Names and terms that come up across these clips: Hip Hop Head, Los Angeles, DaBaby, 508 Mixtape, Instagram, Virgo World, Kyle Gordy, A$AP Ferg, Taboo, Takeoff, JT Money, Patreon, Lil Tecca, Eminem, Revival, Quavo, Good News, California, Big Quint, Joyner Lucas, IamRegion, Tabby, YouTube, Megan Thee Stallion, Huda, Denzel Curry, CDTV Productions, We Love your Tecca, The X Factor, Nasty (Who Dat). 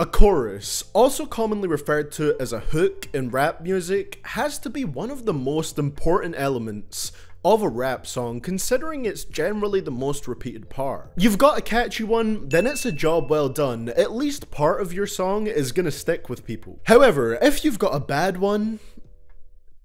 A chorus, also commonly referred to as a hook in rap music, has to be one of the most important elements of a rap song, considering it's generally the most repeated part. You've got a catchy one, then it's a job well done. At least part of your song is gonna stick with people. However, if you've got a bad one,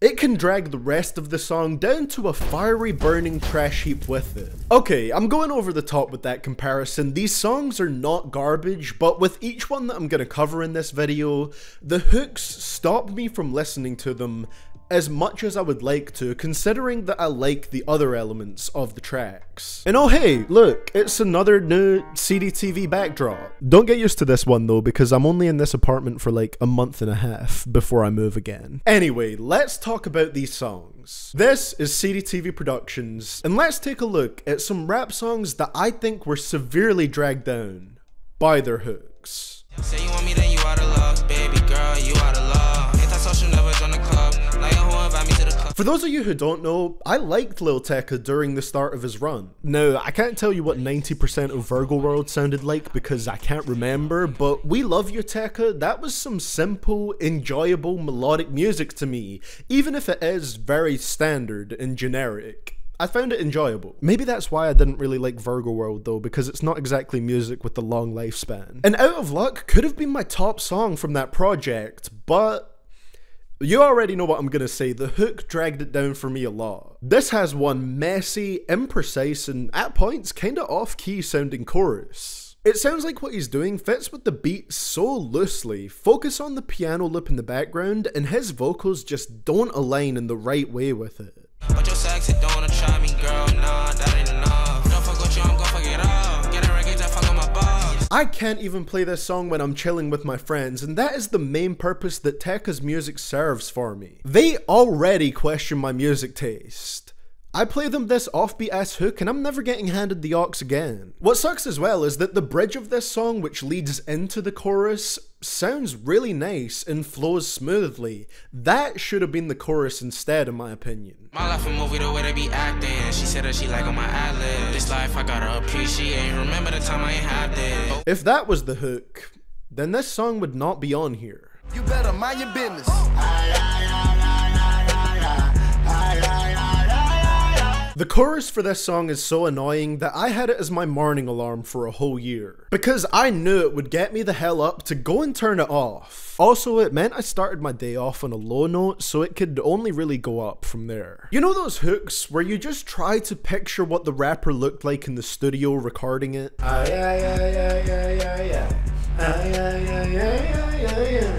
it can drag the rest of the song down to a fiery burning trash heap with it. Okay, I'm going over the top with that comparison. These songs are not garbage, but with each one that I'm gonna cover in this video, the hooks stop me from listening to them as much as I would like to, considering that I like the other elements of the tracks. And oh hey, look, it's another new CDTV backdrop. Don't get used to this one though, because I'm only in this apartment for like a month and a half before I move again. Anyway, let's talk about these songs. This is CDTV Productions, and let's take a look at some rap songs that I think were severely dragged down by their hooks. Say you want me, then you out of love, baby girl, you out of love. Antisocial never joined the club. For those of you who don't know, I liked Lil Tecca during the start of his run. Now, I can't tell you what 90% of Virgo World sounded like because I can't remember, but We Love Your Tecca, that was some simple, enjoyable, melodic music to me, even if it is very standard and generic. I found it enjoyable. Maybe that's why I didn't really like Virgo World though, because it's not exactly music with a long lifespan. And Out of Luck could have been my top song from that project, but you already know what I'm gonna say, the hook dragged it down for me a lot. This has one messy, imprecise, and at points kinda off-key sounding chorus. It sounds like what he's doing fits with the beat so loosely, focus on the piano loop in the background, and his vocals just don't align in the right way with it. But your sex, it don't wanna try me, girl, nah, that ain't enough. Don't fuck with you, I'm gonna fuck it up. Get a record that fuck on my balls. I can't even play this song when I'm chilling with my friends, and that is the main purpose that Tecca's music serves for me. They already question my music taste. I play them this offbeat ass hook and I'm never getting handed the aux again. What sucks as well is that the bridge of this song, which leads into the chorus, sounds really nice and flows smoothly. That should have been the chorus instead, in my opinion. My life a movie, the way they be acting. She said that she like on my ad-lib. This life I gotta appreciate. Remember the time I ain't had this. If that was the hook, then this song would not be on here. You better mind your business. The chorus for this song is so annoying that I had it as my morning alarm for a whole year, because I knew it would get me the hell up to go and turn it off. Also, it meant I started my day off on a low note, so it could only really go up from there. You know those hooks where you just try to picture what the rapper looked like in the studio recording it?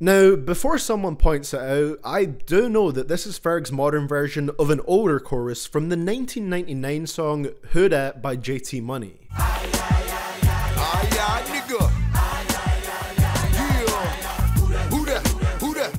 Now, before someone points it out, I do know that this is Ferg's modern version of an older chorus from the 1999 song Huda by JT Money.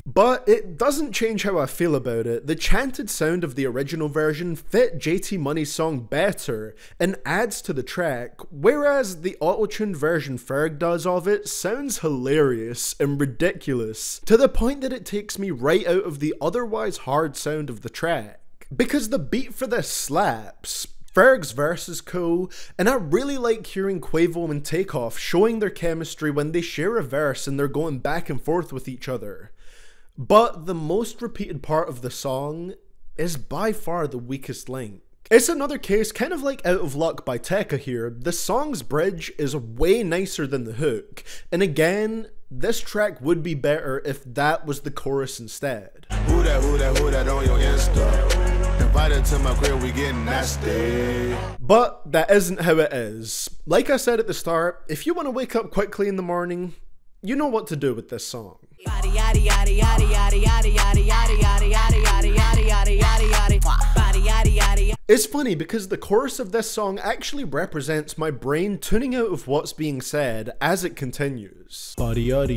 But it doesn't change how I feel about it. The chanted sound of the original version fit JT Money's song better and adds to the track, whereas the auto-tuned version Ferg does of it sounds hilarious and ridiculous, to the point that it takes me right out of the otherwise hard sound of the track. Because the beat for this slaps, Ferg's verse is cool, and I really like hearing Quavo and Takeoff showing their chemistry when they share a verse and they're going back and forth with each other. But the most repeated part of the song is by far the weakest link. It's another case kind of like Out of Luck by Tecca here. The song's bridge is way nicer than the hook, and again, this track would be better if that was the chorus instead. Who that on your Insta? Invited to my crib, we getting nasty. But that isn't how it is. Like I said at the start, if you want to wake up quickly in the morning, you know what to do with this song. It's funny because the chorus of this song actually represents my brain tuning out of what's being said as it continues. Just like Out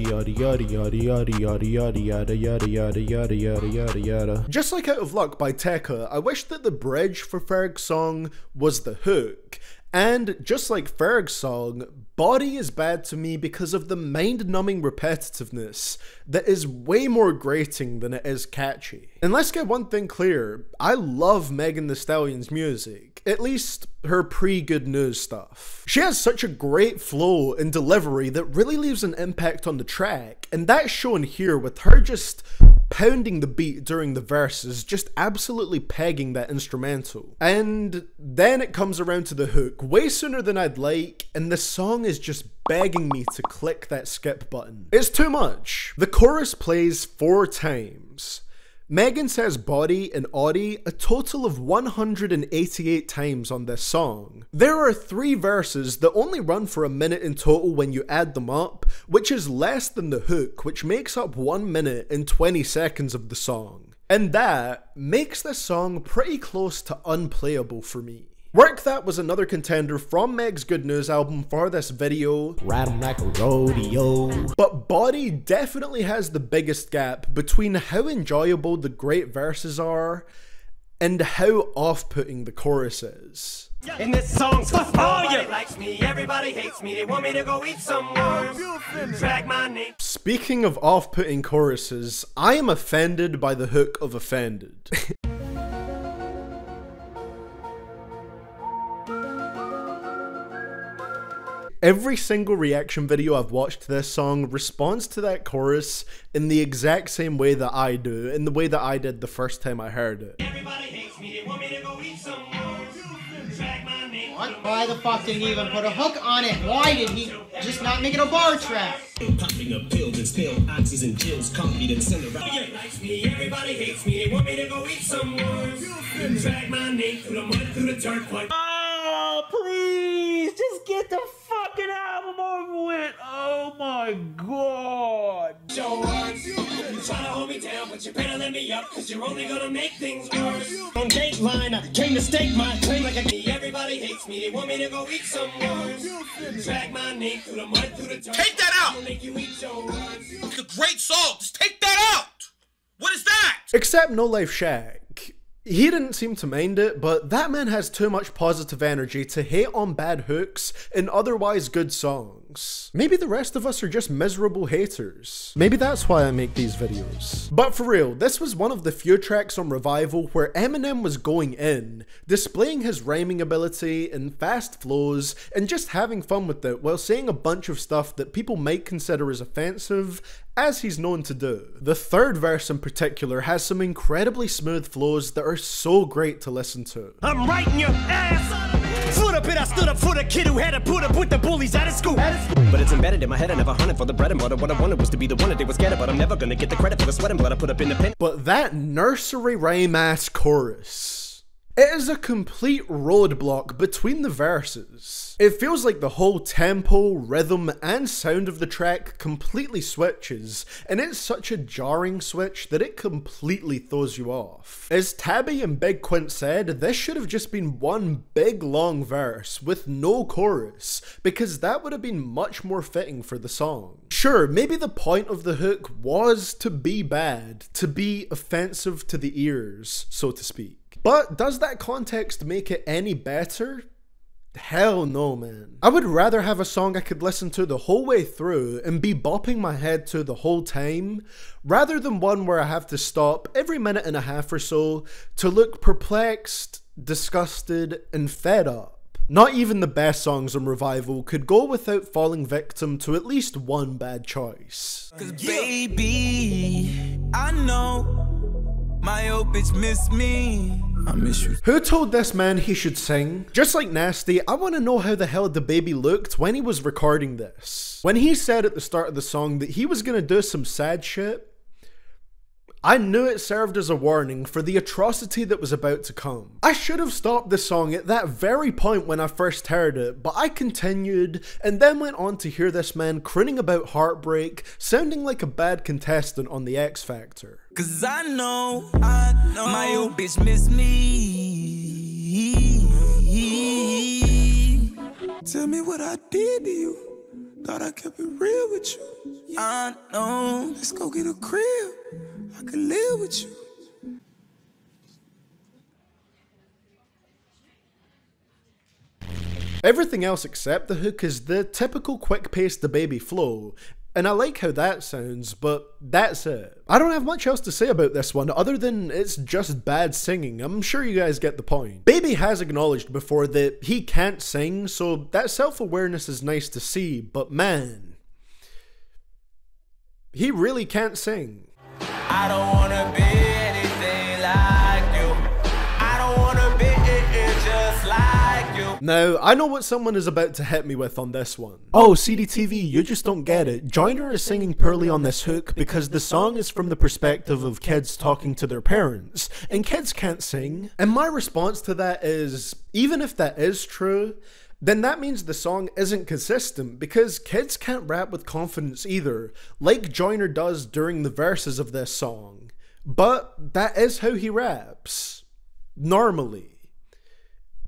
of Luck by Tecca, I wish that the bridge for Ferg's song was the hook, And just like Ferg's song, Body is bad to me because of the mind-numbing repetitiveness that is way more grating than it is catchy. And let's get one thing clear, I love Megan Thee Stallion's music, at least her pre-Good News stuff. She has such a great flow and delivery that really leaves an impact on the track, and that's shown here with her just pounding the beat during the verses, just absolutely pegging that instrumental. And then it comes around to the hook way sooner than I'd like, and the song is just begging me to click that skip button. It's too much. The chorus plays 4 times. Megan says body and oddy a total of 188 times on this song. There are 3 verses that only run for a minute in total when you add them up, which is less than the hook, which makes up 1 minute and 20 seconds of the song. And that makes this song pretty close to unplayable for me. Work That was another contender from Meg's Good News album for this video. Ride 'em like a rodeo. But Body definitely has the biggest gap between how enjoyable the great verses are and how off-putting the chorus is. In this song, fuck all you. Likes me, everybody hates me. They want me to go eat some worms. Drag my name. Speaking of off-putting choruses, I am offended by the hook of Offended. Every single reaction video I've watched to this song responds to that chorus in the exact same way that I do, in the way that I did the first time I heard it. Everybody hates me, they want me to go eat some worms. Drag my name. What? Why the fuck did he even put a hook on it? Why did he just not make it a bar track? Popping up pills and spill oxys and chills, company and send around. Everybody likes me, everybody hates me, they want me to go eat some worms. Drag my name through the mud, through the dirt. Oh, please, just get the fucking album over with. Oh my god. Your words, you try to hold me down, but you better let me up, cause you're only gonna make things worse. On Dateline, I came to stake my claim like a... Everybody hates me, they want me to go eat some worms. Drag my name through the mud, through the dirt. Take that out! It's a great song, just take that out! What is that? Except No Life Shaq. He didn't seem to mind it, but that man has too much positive energy to hate on bad hooks in otherwise good songs. Maybe the rest of us are just miserable haters. Maybe that's why I make these videos. But for real, this was one of the few tracks on Revival where Eminem was going in, displaying his rhyming ability and fast flows and just having fun with it while saying a bunch of stuff that people might consider as offensive, as he's known to do. The third verse in particular has some incredibly smooth flows that are so great to listen to. I'm right in your ass. Foot up it, I stood up for the kid who had to put up with the bullies out of school. But it's embedded in my head, I never hunted for the bread and butter. What I wanted was to be the one that they was scared of, but I'm never gonna get the credit for the sweat and blood I put up in the pen. But that nursery rhyme ass chorus. It is a complete roadblock between the verses. It feels like the whole tempo, rhythm, and sound of the track completely switches, and it's such a jarring switch that it completely throws you off. As Tabby and Big Quint said, this should have just been one big long verse with no chorus, because that would have been much more fitting for the song. Sure, maybe the point of the hook was to be bad, to be offensive to the ears, so to speak. But does that context make it any better? Hell no, man. I would rather have a song I could listen to the whole way through and be bopping my head to the whole time, rather than one where I have to stop every minute and a half or so to look perplexed, disgusted, and fed up. Not even the best songs on Revival could go without falling victim to at least one bad choice. 'Cause baby, I know my old bitch miss me. I miss you. Who told this man he should sing? Just like Nasty, I want to know how the hell DaBaby looked when he was recording this. When he said at the start of the song that he was gonna do some sad shit, I knew it served as a warning for the atrocity that was about to come. I should have stopped the song at that very point when I first heard it, but I continued and then went on to hear this man crooning about heartbreak, sounding like a bad contestant on The X Factor. 'Cause I know my old bitch miss me. Tell me what I did to you. Thought I kept it real with you. I know. Let's go get a crib. I can live with you. Everything else except the hook is the typical quick-paced DaBaby flow, and I like how that sounds, but that's it. I don't have much else to say about this one other than it's just bad singing. I'm sure you guys get the point. Baby has acknowledged before that he can't sing, so that self-awareness is nice to see, but man, he really can't sing. I don't wanna be anything like you. I don't wanna be just like you. Now, I know what someone is about to hit me with on this one. Oh, CDTV, you just don't get it. Joyner is singing poorly on this hook because the song is from the perspective of kids talking to their parents, and kids can't sing. And my response to that is, even if that is true, then that means the song isn't consistent because kids can't rap with confidence either, like Joyner does during the verses of this song. But that is how he raps. Normally.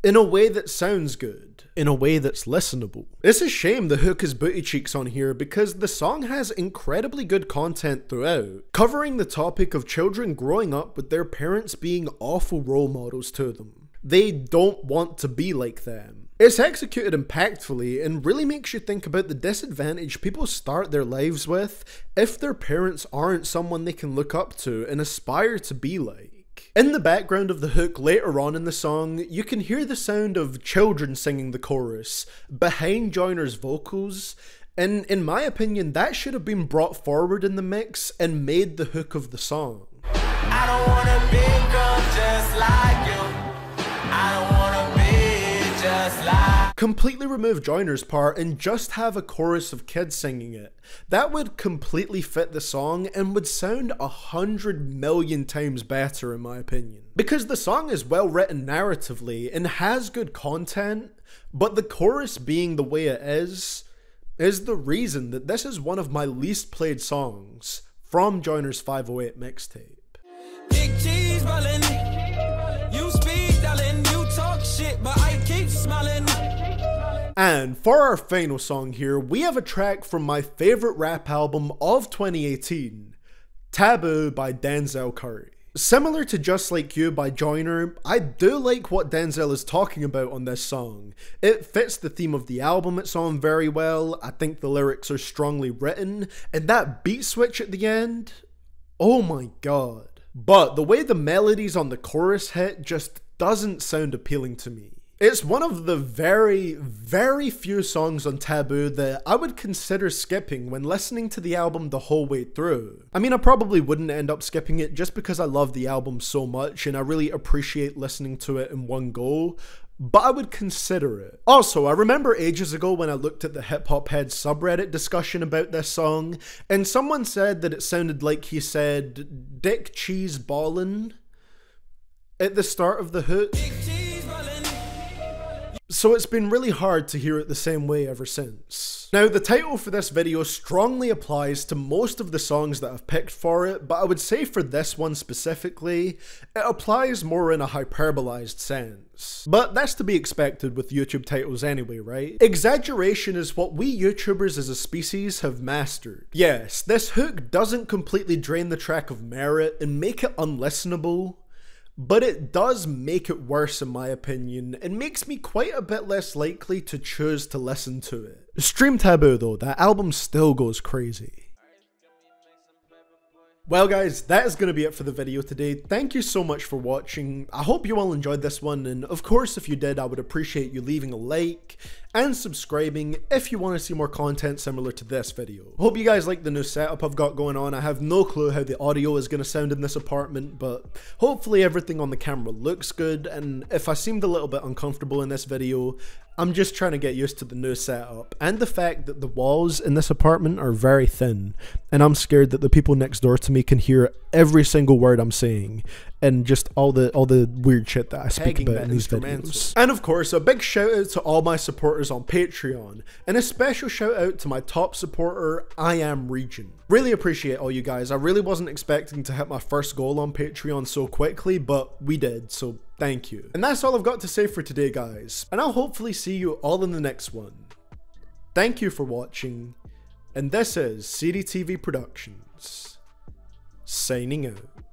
In a way that sounds good. In a way that's listenable. It's a shame the hook is booty cheeks on here because the song has incredibly good content throughout, covering the topic of children growing up with their parents being awful role models to them. They don't want to be like them. It's executed impactfully and really makes you think about the disadvantage people start their lives with if their parents aren't someone they can look up to and aspire to be like. In the background of the hook later on in the song, you can hear the sound of children singing the chorus behind Joyner's vocals, and in my opinion that should have been brought forward in the mix and made the hook of the song. I don't wanna be a girl just like you. I don't wanna be just like. Completely remove Joyner's part and just have a chorus of kids singing it. That would completely fit the song and would sound 100 million times better in my opinion. Because the song is well written narratively and has good content, but the chorus being the way it is the reason that this is one of my least played songs from Joyner's 508 mixtape. Big cheese ballin', you speak darling, you talk shit, but I keep smiling. And for our final song here, we have a track from my favorite rap album of 2018, Taboo by Denzel Curry. Similar to Just Like You by Joyner, I do like what Denzel is talking about on this song. It fits the theme of the album it's on very well, I think the lyrics are strongly written, and that beat switch at the end, oh my god. But the way the melodies on the chorus hit just doesn't sound appealing to me. It's one of the very, very few songs on Taboo that I would consider skipping when listening to the album the whole way through. I mean, I probably wouldn't end up skipping it just because I love the album so much and I really appreciate listening to it in one go, but I would consider it. Also, I remember ages ago when I looked at the Hip Hop Head subreddit discussion about this song, and someone said that it sounded like he said, "Dick cheese ballin'" at the start of the hook. So it's been really hard to hear it the same way ever since. Now, the title for this video strongly applies to most of the songs that I've picked for it, but I would say for this one specifically, it applies more in a hyperbolized sense. But that's to be expected with YouTube titles anyway, right? Exaggeration is what we YouTubers as a species have mastered. Yes, this hook doesn't completely drain the track of merit and make it unlistenable, but it does make it worse in my opinion and makes me quite a bit less likely to choose to listen to it. Stream Taboo though, that album still goes crazy. Well guys, that is going to be it for the video today. Thank you so much for watching. I hope you all enjoyed this one, and of course if you did I would appreciate you leaving a like and subscribing if you want to see more content similar to this video. Hope you guys like the new setup I've got going on. I have no clue how the audio is going to sound in this apartment, but hopefully everything on the camera looks good, and if I seemed a little bit uncomfortable in this video, I'm just trying to get used to the new setup and the fact that the walls in this apartment are very thin, and I'm scared that the people next door to me can hear every single word I'm saying and just all the weird shit that I speak about in these videos. And of course, a big shout out to all my supporters on Patreon, and a special shout out to my top supporter, IamRegion. Really appreciate all you guys. I really wasn't expecting to hit my first goal on Patreon so quickly, but we did, so thank you. And that's all I've got to say for today, guys. And I'll hopefully see you all in the next one. Thank you for watching. And this is CDTV Productions, signing out.